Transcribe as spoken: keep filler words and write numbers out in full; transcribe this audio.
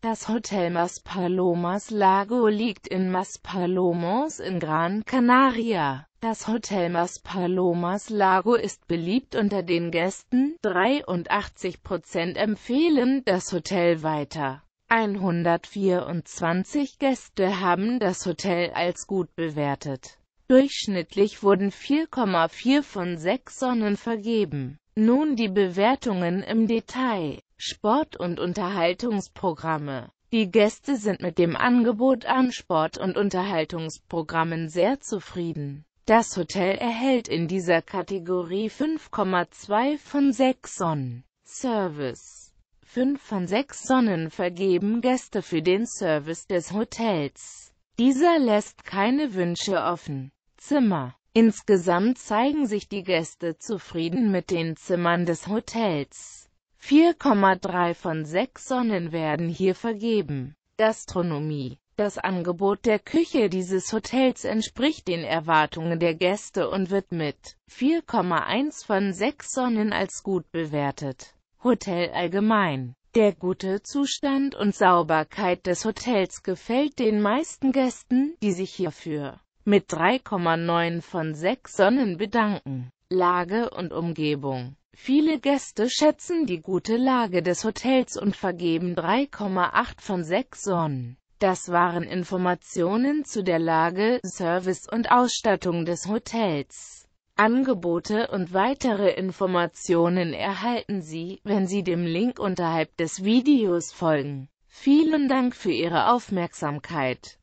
Das Hotel Maspalomas Lago liegt in Maspalomas in Gran Canaria. Das Hotel Maspalomas Lago ist beliebt unter den Gästen, dreiundachtzig Prozent empfehlen das Hotel weiter. hundertvierundzwanzig Gäste haben das Hotel als gut bewertet. Durchschnittlich wurden vier Komma vier von sechs Sonnen vergeben. Nun die Bewertungen im Detail. Sport- und Unterhaltungsprogramme. Die Gäste sind mit dem Angebot an Sport- und Unterhaltungsprogrammen sehr zufrieden. Das Hotel erhält in dieser Kategorie fünf Komma zwei von sechs Sonnen. Service. fünf von sechs Sonnen vergeben Gäste für den Service des Hotels. Dieser lässt keine Wünsche offen. Zimmer. Insgesamt zeigen sich die Gäste zufrieden mit den Zimmern des Hotels. vier Komma drei von sechs Sonnen werden hier vergeben. Gastronomie. Das Angebot der Küche dieses Hotels entspricht den Erwartungen der Gäste und wird mit vier Komma eins von sechs Sonnen als gut bewertet. Hotel allgemein. Der gute Zustand und Sauberkeit des Hotels gefällt den meisten Gästen, die sich hierfür mit drei Komma neun von sechs Sonnen bedanken. Lage und Umgebung. Viele Gäste schätzen die gute Lage des Hotels und vergeben drei Komma acht von sechs Sonnen. Das waren Informationen zu der Lage, Service und Ausstattung des Hotels. Angebote und weitere Informationen erhalten Sie, wenn Sie dem Link unterhalb des Videos folgen. Vielen Dank für Ihre Aufmerksamkeit.